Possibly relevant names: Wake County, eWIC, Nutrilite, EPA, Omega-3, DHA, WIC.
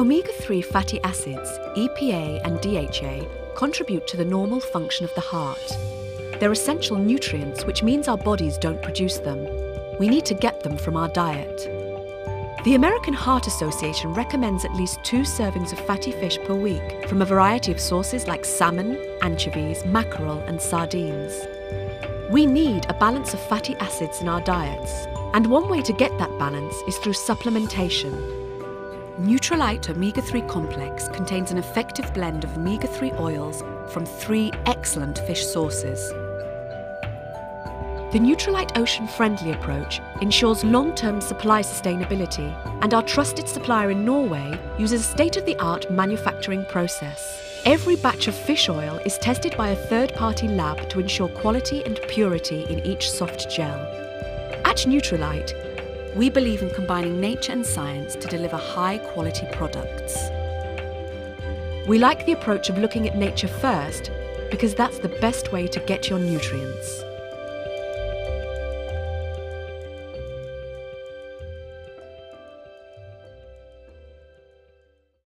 Omega-3 fatty acids, EPA and DHA, contribute to the normal function of the heart. They're essential nutrients, which means our bodies don't produce them. We need to get them from our diet. The American Heart Association recommends at least 2 servings of fatty fish per week from a variety of sources like salmon, anchovies, mackerel and sardines. We need a balance of fatty acids in our diets, and one way to get that balance is through supplementation. Nutrilite Omega-3 Complex contains an effective blend of omega-3 oils from 3 excellent fish sources. The Nutrilite ocean-friendly approach ensures long-term supply sustainability, and our trusted supplier in Norway uses a state-of-the-art manufacturing process. Every batch of fish oil is tested by a third-party lab to ensure quality and purity in each soft gel. At Nutrilite, we believe in combining nature and science to deliver high-quality products. We like the approach of looking at nature first, because that's the best way to get your nutrients.